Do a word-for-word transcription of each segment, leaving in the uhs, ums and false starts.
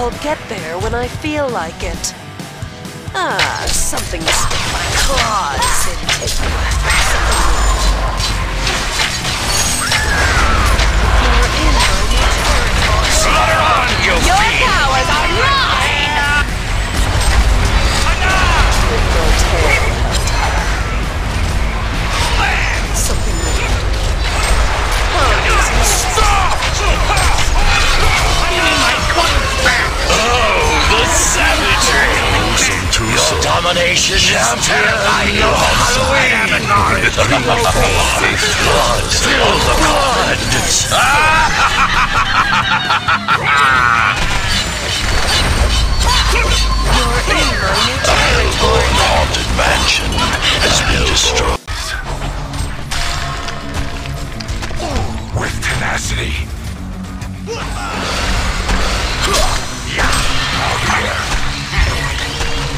I'll get there when I feel like it. Ah, something to stick my claws into. You're in my new territory. Slaughter on, you fiend! Your powers are mine! With no tail left high. Something like it. Oh, stop! Give me my coins back! Oh, the savagery! Your domination is terrifying! You Halloween! Blood! Fill the cards! Your inner territory! The haunted mansion has been destroyed. With tenacity.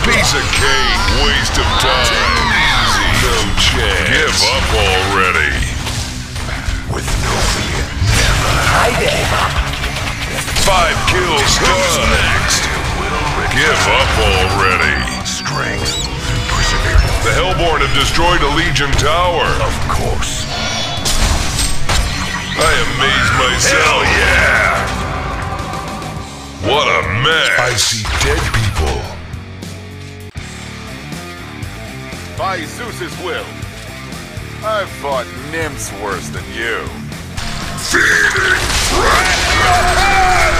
Piece of cake, waste of time. Easy, no chance. Give up already. With no fear, never. I gave up. Five kills done. Next. Give up already. Strength through perseverance. The Hellborn have destroyed a Legion tower. Of course. I amaze myself. Hell yeah! What a mess! I see dead people. By Zeus's will, I've fought nymphs worse than you. Feeding threat!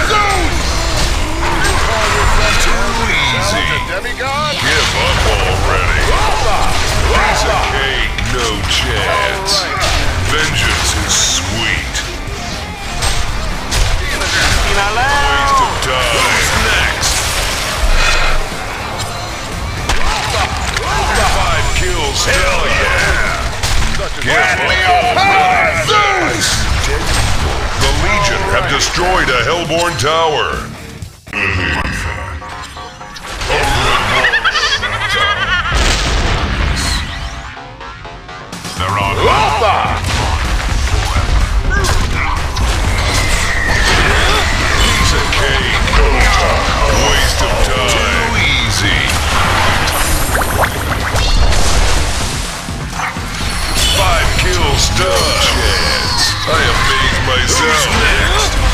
Zeus! You call yourself too easy. A demigod? Give up already. Piece of cake, no chance. Vengeance is sweet. Waste of time. Who's next? Five kills. Hell yeah! Get me off Zeus! The Legion have destroyed a Hellborn tower. There are. Waste of time. Too easy. Five kills done. Chance. I amaze myself. Who's next?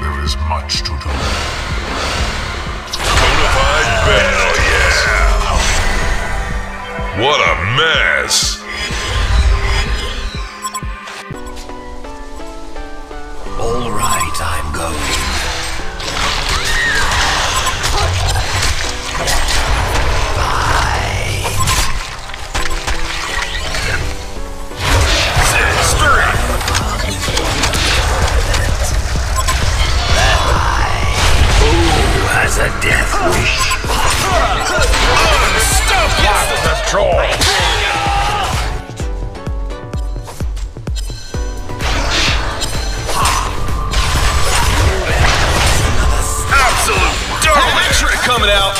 There is much to do. Bonafide battle. What a mess! All right, I'm going. Bye. Bye. Who has a death wish? The troll. Absolute dark electric coming out.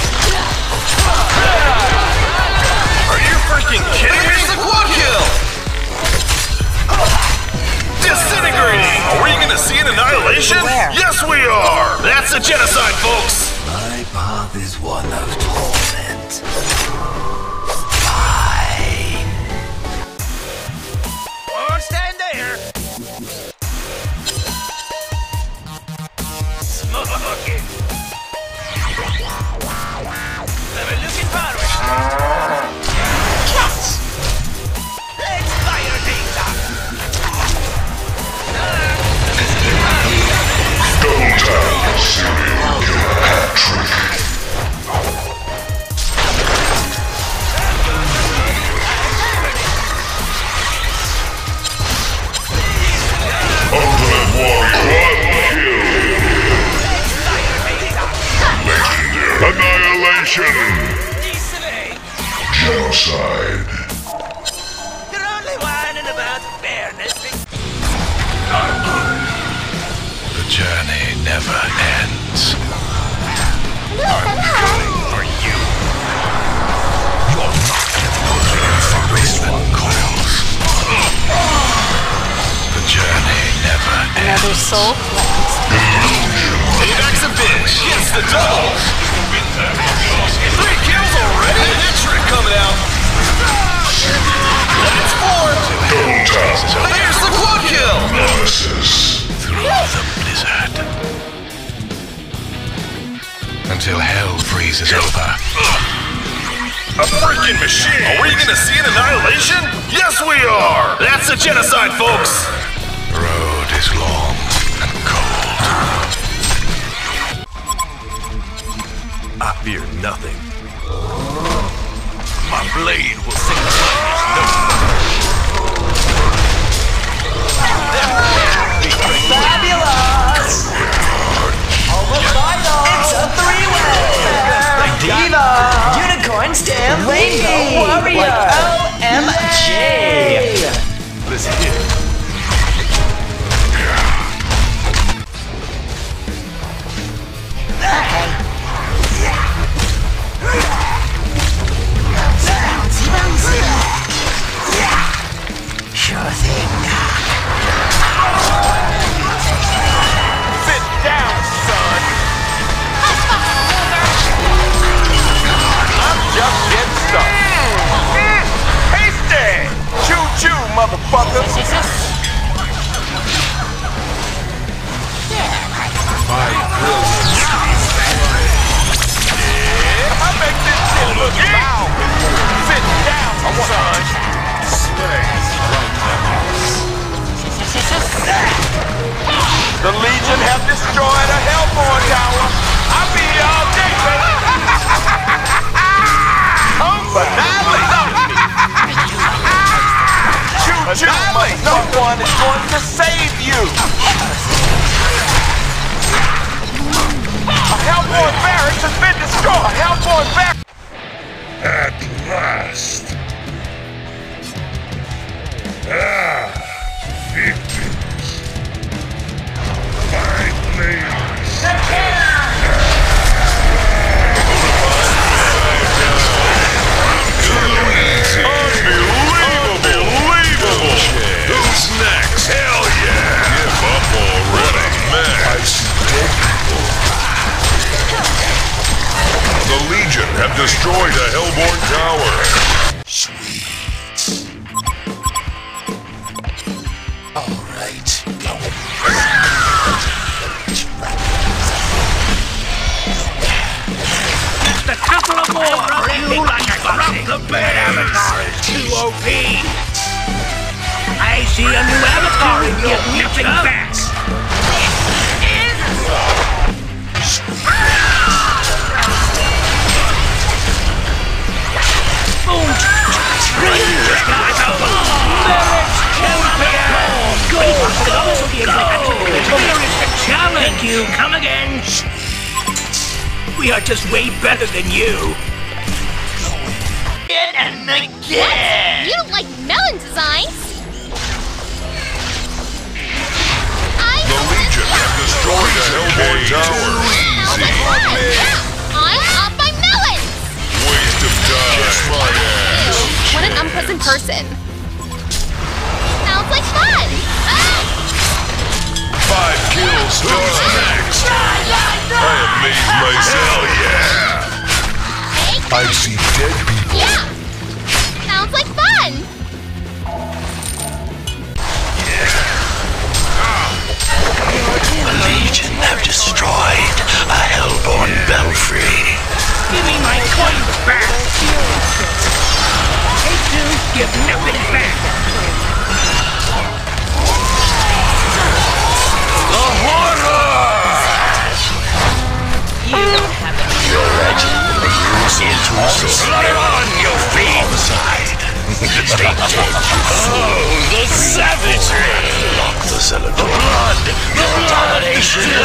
Are you freaking kidding me? It's a quad kill. Disintegrating. Are we gonna see an annihilation? Where? Yes, we are. That's a genocide, folks. My path is one of torment. another soul cleanse. Payback's a bitch. Yes, the double. Three kills already. And that trick coming out. That's four. And here's the quad kill. Nemesis. Through the blizzard. Until hell freezes over. A freaking machine! Are we gonna see an annihilation? Yes, we are! That's a genocide, folks! The road is long and cold. I fear nothing. My blade will sing the lightning's note. Fabulous! Almost final! It's a three-way! Diva! Damn lady! Warrior! Like O M G! Listen here. Sure thing. Sit down, son! Just get stuck. Mm. Hasty! Choo choo, motherfucker! My goodness. Yeah, I make this shit look loud. Sit down, I want son. The Legion have destroyed a Hellborn tower. I'll be here all day, baby. But Natalie! Choo-choo! No one is going to save you! A Hellborn barracks has been destroyed! A Hellborn barracks! At last! Ah! Victims! My blades! The killer! Easy. Unbelievable! Unbelievable! Okay. Who's next? Hell yeah! Give up already! Man! I see dead people. The Legion have destroyed a Hellborn tower. Sweet. All right. Go. It's the Temple of War! You like a corrupt the bad avatar is too O P. I see a new avatar and give nothing back. Thank you. Come again. We are just way better than you. And again! What? You don't like melon designs! I the Legion have destroyed a Hellborn tower! Easy! Yeah, I'm up by melons! Waste of time! Kiss my ass! Ew, what an unpleasant person! Sounds like fun! Ah. Five kills, who's next? I amazed myself! Hell yeah! I see dead people. Yeah! Sounds like fun! Yeah! Ah. The Legion have destroyed a Hellborn yeah. Belfry. Give me my coins back! Hey, dude, give nothing back! The horror! You don't have it. Your legend. Into blood on your feet! Stay dead, you fool! Oh, the savagery! Unlock the celebrity! The blood! The domination!